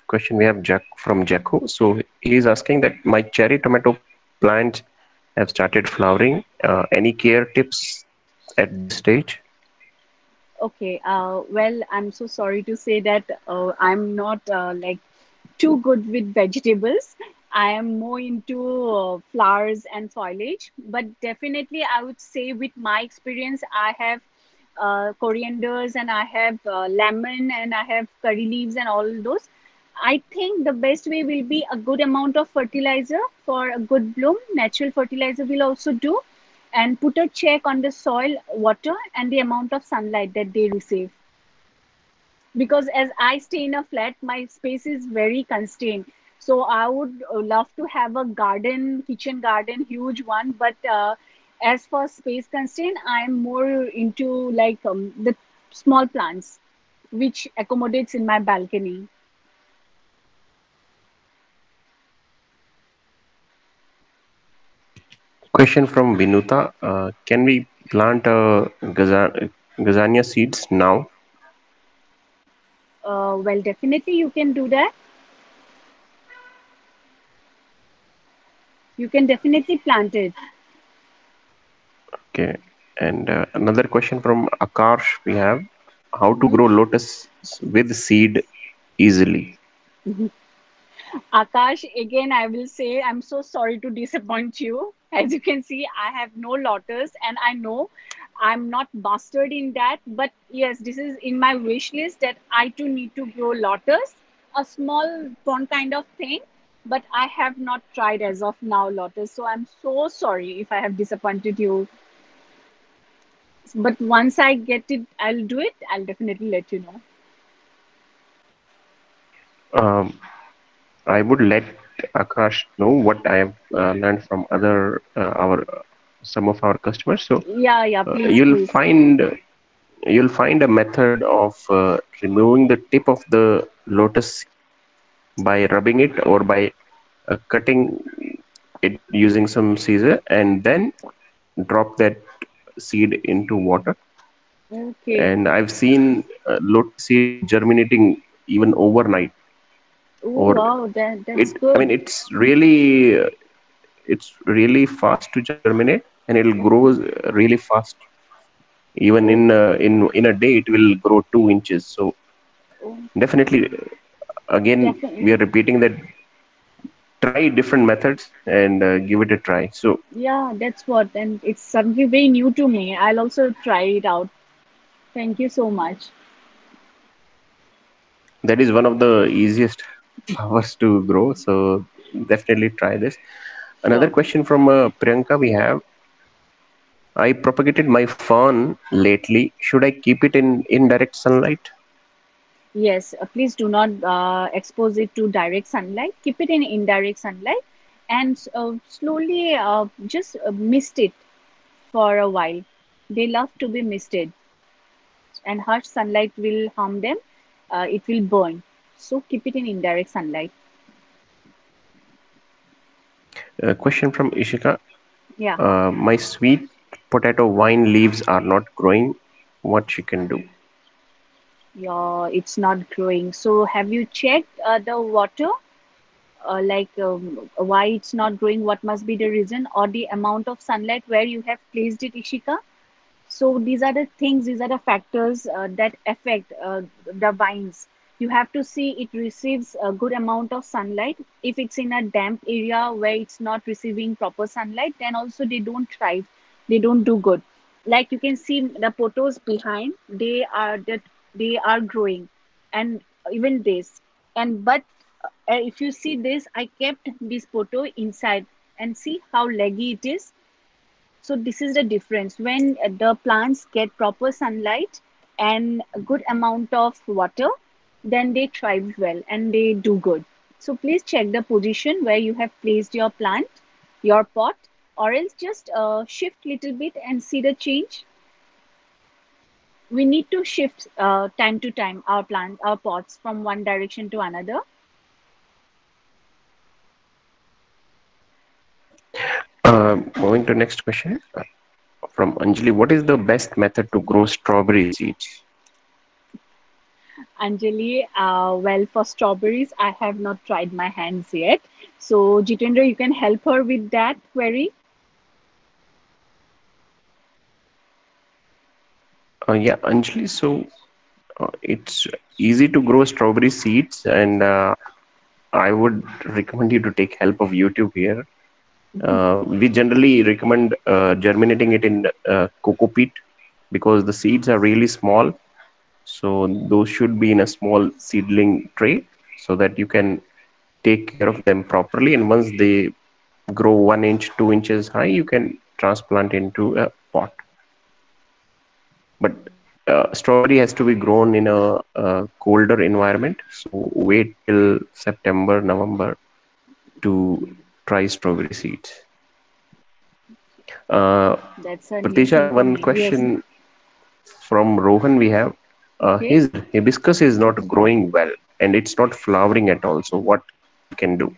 question we have from Jacko. So he is asking that my cherry tomato plants have started flowering. Any care tips at this stage? Okay, well, I'm so sorry to say that I'm not like too good with vegetables. I am more into flowers and foliage. But definitely, I would say with my experience, I have corianders and I have lemon and I have curry leaves and all those. I think the best way will be a good amount of fertilizer for a good bloom. Natural fertilizer will also do. And put a check on the soil, water, and the amount of sunlight that they receive. Because as I stay in a flat, my space is very constrained. So I would love to have a garden, kitchen garden, huge one. But as for space constraint, I'm more into like the small plants. which accommodates in my balcony. Question from Vinuta. Can we plant Gazania seeds now? Well, definitely you can do that. You can definitely plant it. Okay. And another question from Akash we have. How to grow lotus with seed easily? Akash, again, I will say I'm so sorry to disappoint you. As you can see, I have no lotus and I know I'm not mastered in that. But yes, this is in my wish list that I too need to grow lotus, a small pond kind of thing. But I have not tried as of now lotus. So I'm so sorry if I have disappointed you. But once I get it, I'll do it. I'll definitely let you know. I would let Akash know what I have learned from other some of our customers. So yeah, please, you'll find a method of removing the tip of the lotus by rubbing it or by cutting it using some scissor, and then drop that seed into water. Okay. And I've seen lotus seed germinating even overnight. Ooh, or wow, that's good. I mean, it's really fast to germinate, and it'll grow really fast. Even in a day, it will grow 2 inches. So definitely, again, we are repeating that. Try different methods and give it a try. So yeah, that's what, and it's something very new to me. I'll also try it out. Thank you so much. That is one of the easiest flowers to grow. So definitely try this. Another question from Priyanka we have. I propagated my fern lately. Should I keep it in indirect sunlight? Yes, please do not expose it to direct sunlight. Keep it in indirect sunlight and slowly just mist it for a while. They love to be misted, and harsh sunlight will harm them. It will burn. So keep it in indirect sunlight. A question from Ishika. Yeah. My sweet potato vine leaves are not growing. What she can do? Yeah, it's not growing. So have you checked the water? Why it's not growing? What must be the reason, or the amount of sunlight where you have placed it, Ishika? So these are the things, these are the factors that affect the vines. You have to see it receives a good amount of sunlight. If it's in a damp area where it's not receiving proper sunlight, then also they don't thrive. They don't do good. Like you can see the pothos behind, they are growing, and even this, and but if you see this, I kept this photo inside and see how leggy it is. So this is the difference when the plants get proper sunlight and a good amount of water, then they thrive well and they do good. So please check the position where you have placed your plant, your pot, or else just shift little bit and see the change. We need to shift time to time our pots from one direction to another. Moving to next question from Anjali. What is the best method to grow strawberry seeds? Anjali, well, for strawberries, I have not tried my hands yet. So Jitendra, you can help her with that query. Yeah, Anjali, so it's easy to grow strawberry seeds, and I would recommend you to take help of YouTube here. We generally recommend germinating it in coco peat because the seeds are really small. So those should be in a small seedling tray so that you can take care of them properly. And once they grow 1 inch, 2 inches high, you can transplant into a pot. But strawberry has to be grown in a colder environment. So wait till September, November to try strawberry seeds. Pratisha, one question from Rohan we have. His hibiscus is not growing well and it's not flowering at all. So what can do?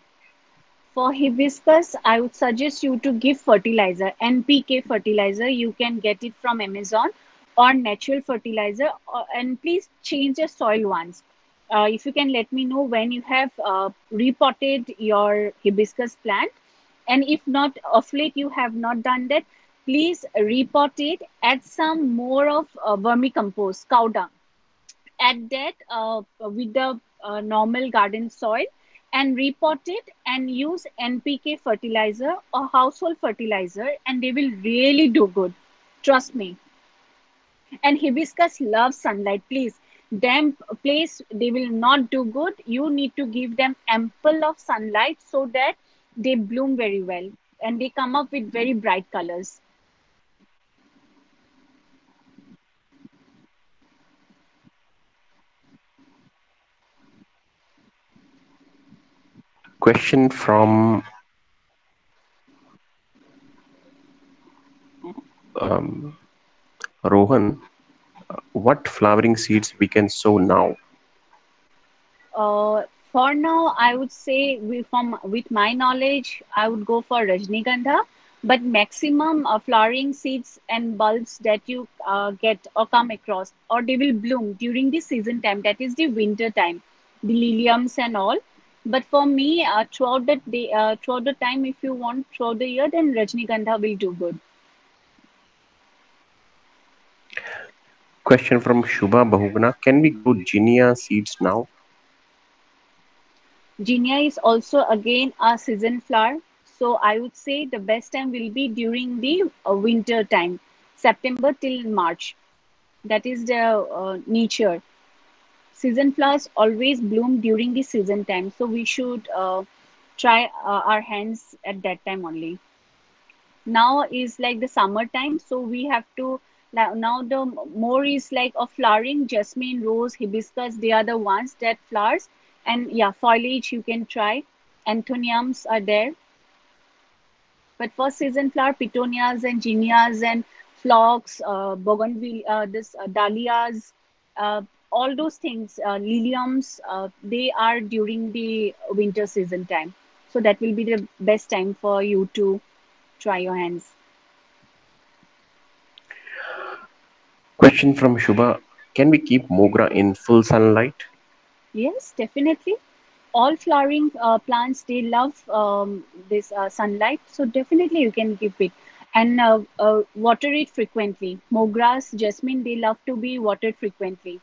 For hibiscus, I would suggest you to give fertilizer, NPK fertilizer. You can get it from Amazon or natural fertilizer. And please change your soil once. If you can let me know when you have repotted your hibiscus plant. And if not, of late you have not done that, please repot it, add some more of vermicompost, cow dung. Add that with the normal garden soil and repot it and use NPK fertilizer or household fertilizer, and they will really do good. Trust me. And hibiscus loves sunlight, please. Damp place, they will not do good. You need to give them ample of sunlight so that they bloom very well and they come up with very bright colors. Question from Rohan. What flowering seeds we can sow now? For now, I would say with my knowledge, I would go for Rajnigandha. But maximum flowering seeds and bulbs that you get or come across, or they will bloom during the season time, that is the winter time, the liliums and all. But for me, throughout the time, if you want, throughout the year, then Rajnigandha will do good. Question from Shubha Bahuguna. Can we grow Zinnia seeds now? Zinnia is also again a season flower. So I would say the best time will be during the winter time, September till March. That is the nature. Season flowers always bloom during the season time. So we should try our hands at that time only. Now is like the summer time. So we have to... Now the more is like a flowering, jasmine, rose, hibiscus, they are the ones that flowers. And yeah, foliage you can try. Anthoniums are there. But for season flower, petunias and zinnias and phlox, bougainvillea, dahlias, all those things, liliums, they are during the winter season time. So that will be the best time for you to try your hands. Question from Shubha. Can we keep mogra in full sunlight? Yes, definitely. All flowering plants, they love this sunlight. So definitely you can keep it. And water it frequently. Mogras, jasmine, they love to be watered frequently.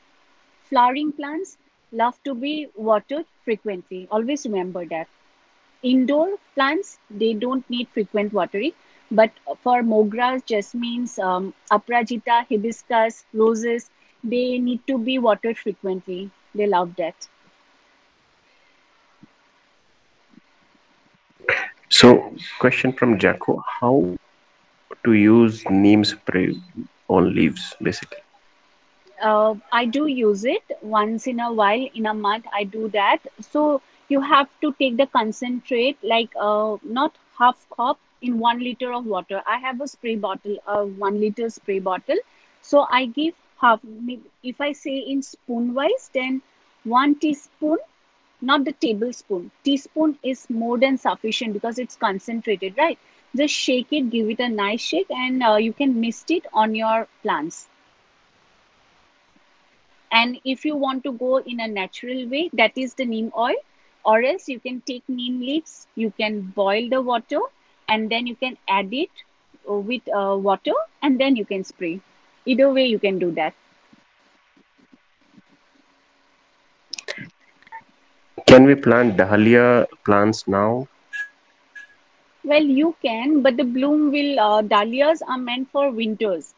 Flowering plants love to be watered frequently. Always remember that. Indoor plants, they don't need frequent watering. But for mogras, jasmines, aprajita, hibiscus, roses, they need to be watered frequently. They love that. So, question from Jacko. How to use neem spray on leaves, basically? I do use it once in a while. In a month, I do that. So, you have to take the concentrate, like not half cup, in 1 liter of water. I have a spray bottle, a 1 liter spray bottle. So I give half, if I say in spoon wise, then 1 teaspoon, not the tablespoon. Teaspoon is more than sufficient because it's concentrated, right? Just shake it, give it a nice shake, and you can mist it on your plants. And if you want to go in a natural way, that is the neem oil, or else you can take neem leaves, you can boil the water, and then you can add it with water and then you can spray. Either way, you can do that. Can we plant Dahlia plants now? Well, you can, but the bloom will, Dahlias are meant for winters,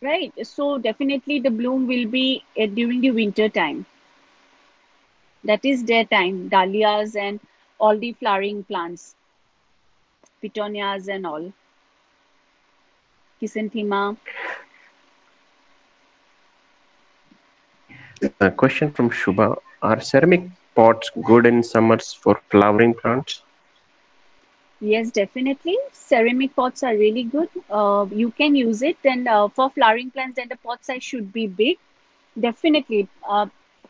right? So definitely the bloom will be during the winter time. That is their time, Dahlias and all the flowering plants. Petunias and all. Kisanthema. A question from Shubha. Are ceramic pots good in summers for flowering plants? Yes, definitely. Ceramic pots are really good. You can use it. And for flowering plants, then the pot size should be big. Definitely.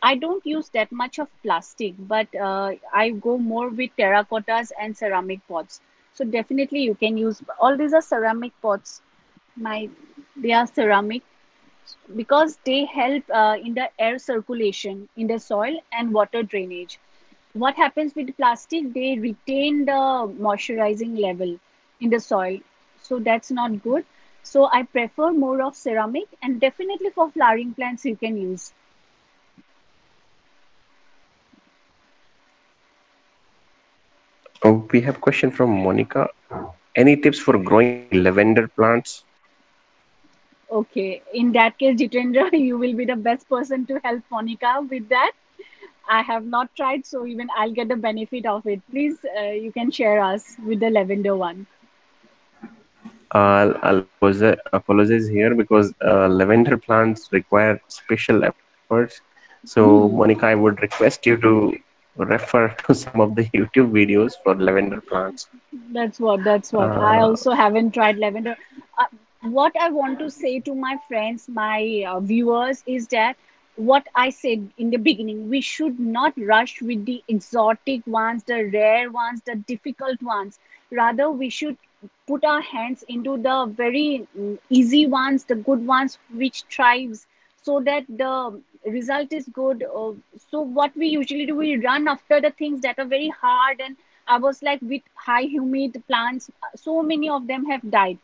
I don't use that much of plastic, but I go more with terracottas and ceramic pots. So definitely you can use, all these are ceramic pots. They are ceramic because they help in the air circulation in the soil and water drainage. What happens with plastic, they retain the moisturizing level in the soil. So that's not good. So I prefer more of ceramic, and definitely for flowering plants, you can use. Oh, we have a question from Monica. Any tips for growing lavender plants? Okay, in that case, Jitendra, you will be the best person to help Monica with that. I have not tried, so even I'll get the benefit of it. Please, you can share us with the lavender one. I'll apologize here because lavender plants require special efforts. So, Monica, I would request you to refer to some of the YouTube videos for lavender plants. That's what I also haven't tried lavender. What I want to say to my friends, my viewers, is that what I said in the beginning, we should not rush with the exotic ones, the rare ones, the difficult ones. Rather, we should put our hands into the very easy ones, the good ones which thrives, so that the result is good. So what we usually do, we run after the things that are very hard. And I was like, with high humid plants, so many of them have died.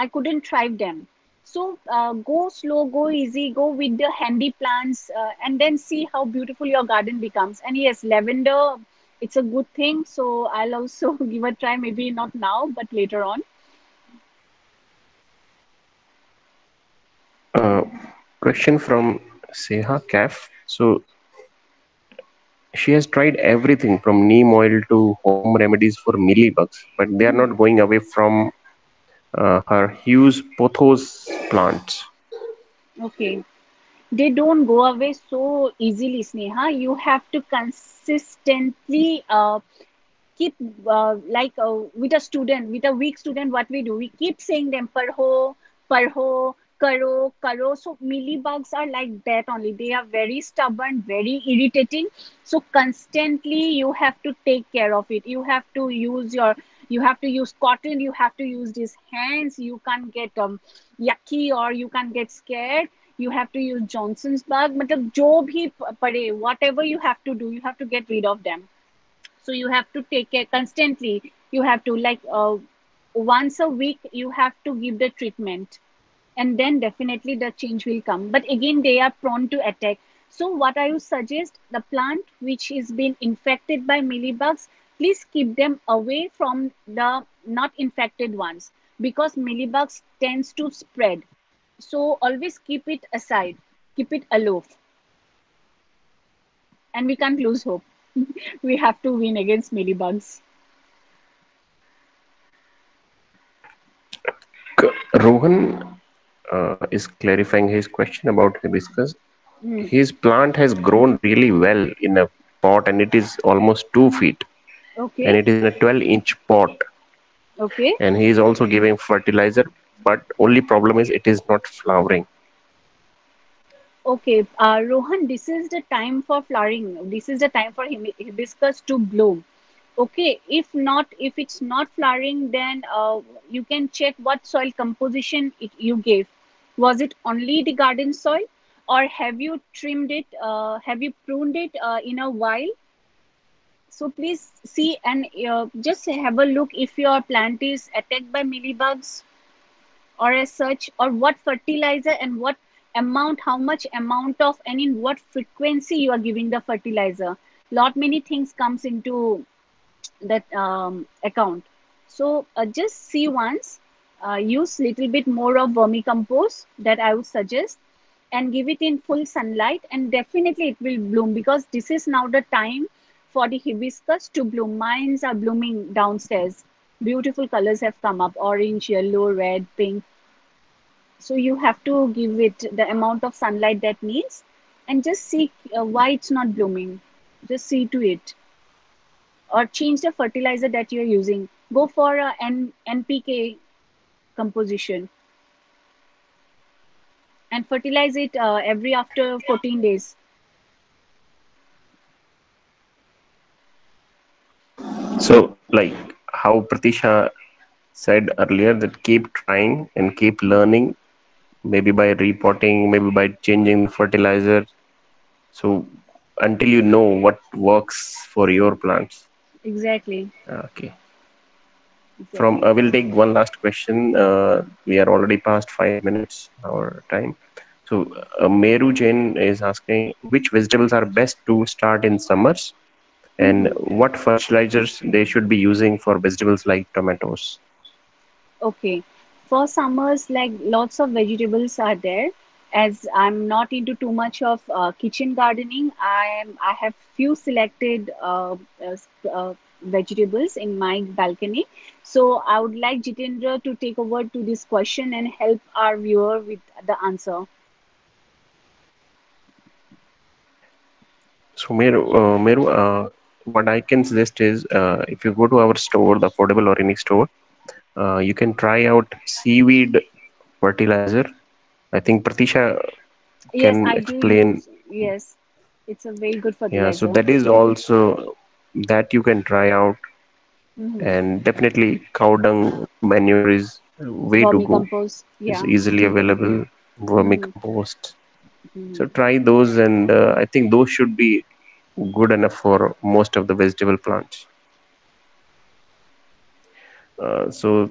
I couldn't thrive them. So go slow, go easy, go with the handy plants, and then see how beautiful your garden becomes. And yes, lavender, it's a good thing. So I'll also give a try, maybe not now, but later on. Question from Seha Kaf. So she has tried everything from neem oil to home remedies for mealybugs, but they are not going away from her huge pothos plants. Okay, they don't go away so easily, Sneha. You have to consistently keep with a student, with a weak student, what we do, we keep saying them parho, parho, karo, karo. So mealybugs are like that only. They are very stubborn, very irritating. So constantly you have to take care of it. You have to use your, you have to use cotton, you have to use these hands, you can't get yucky or you can't get scared. You have to use Johnson's bug, whatever you have to do, you have to get rid of them. So you have to take care constantly. You have to once a week, you have to give the treatment, and then definitely the change will come. But again, they are prone to attack. So what I would suggest, the plant which is been infected by mealybugs, please keep them away from the not infected ones, because mealybugs tends to spread. So always keep it aside, keep it aloof. And we can't lose hope. We have to win against mealybugs. Rohan is clarifying his question about hibiscus. His plant has grown really well in a pot, and it is almost 2 feet. Okay. And it is in a 12-inch pot. Okay. And he is also giving fertilizer, but only problem is it is not flowering. Okay, Rohan, this is the time for flowering. This is the time for hibiscus to bloom. Okay, if it's not flowering, then you can check what soil composition you gave. Was it only the garden soil, or have you trimmed it? Have you pruned it in a while? So please see and just have a look if your plant is attacked by mealybugs or as such, or what fertilizer and what amount, how much amount of, and in what frequency you are giving the fertilizer. Lot many things comes into that account. So just see once, use little bit more of vermicompost that I would suggest, and give it in full sunlight, and definitely it will bloom, because this is now the time for the hibiscus to bloom. Mines are blooming downstairs. Beautiful colors have come up, orange, yellow, red, pink. So you have to give it the amount of sunlight that needs, and just see why it's not blooming. Just see to it, or change the fertilizer that you're using. Go for a NPK composition. and fertilize it every after 14 days. So like how Pratisha said earlier, that keep trying and keep learning, maybe by repotting, maybe by changing the fertilizer. So until you know what works for your plants. Exactly. Okay. Exactly. From we'll take one last question. We are already past 5 minutes our time. So Meru Jain is asking, which vegetables are best to start in summers, and what fertilizers they should be using for vegetables like tomatoes? Okay. For summers, like lots of vegetables are there. As I'm not into too much of kitchen gardening, I have few selected vegetables in my balcony. So I would like Jitendra to take over to this question and help our viewer with the answer. So Meru, what I can suggest is if you go to our store, The Affordable Organic Store, you can try out seaweed fertilizer. I think Pratisha can explain. Yes, it's a very good fertilizer. Yeah, so that is also that you can try out. Mm-hmm. And definitely cow dung manure is way to go. Yeah. It's easily available, vermicompost. Mm-hmm. So try those, and I think those should be good enough for most of the vegetable plants. So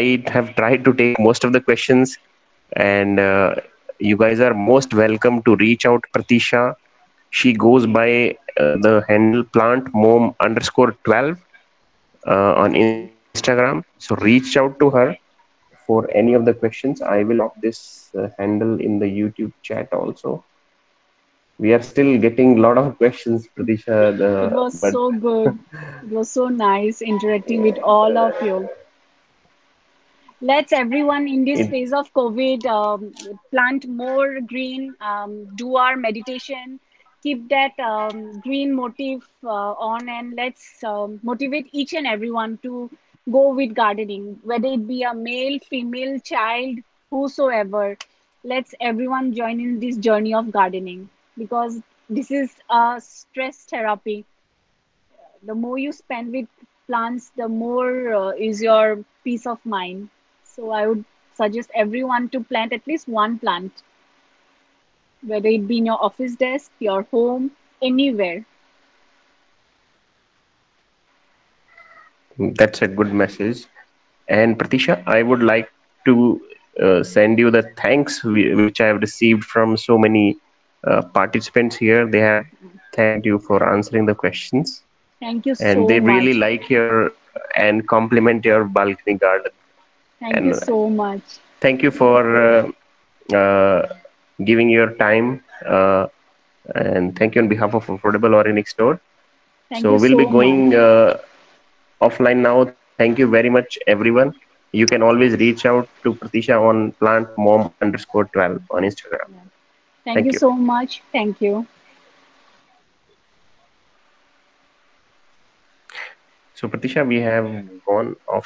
I have tried to take most of the questions. And you guys are most welcome to reach out Pratisha. She goes by the handle plantmom_12 on Instagram. So reach out to her for any of the questions. I will lock this handle in the YouTube chat also. We are still getting a lot of questions, Pratisha. It was so good. It was so nice interacting with all of you. Let's everyone in this phase of COVID plant more green, do our meditation, keep that green motif on, and let's motivate each and everyone to go with gardening, whether it be a male, female, child, whosoever. Let's everyone join in this journey of gardening, because this is a stress therapy. The more you spend with plants, the more is your peace of mind. So I would suggest everyone to plant at least one plant, whether it be in your office desk, your home, anywhere. That's a good message. And Pratisha, I would like to send you the thanks which I have received from so many participants here. They have thanked you for answering the questions. Thank you so much. And they really like your and compliment your balcony garden. Thank you so much. Thank you for giving your time, and thank you on behalf of Affordable Organic Store. So we'll be going offline now. Thank you very much, everyone. You can always reach out to Pratisha on plantmom_12 on Instagram. Yeah. Thank you so much. Thank you. So Pratisha, we have gone off.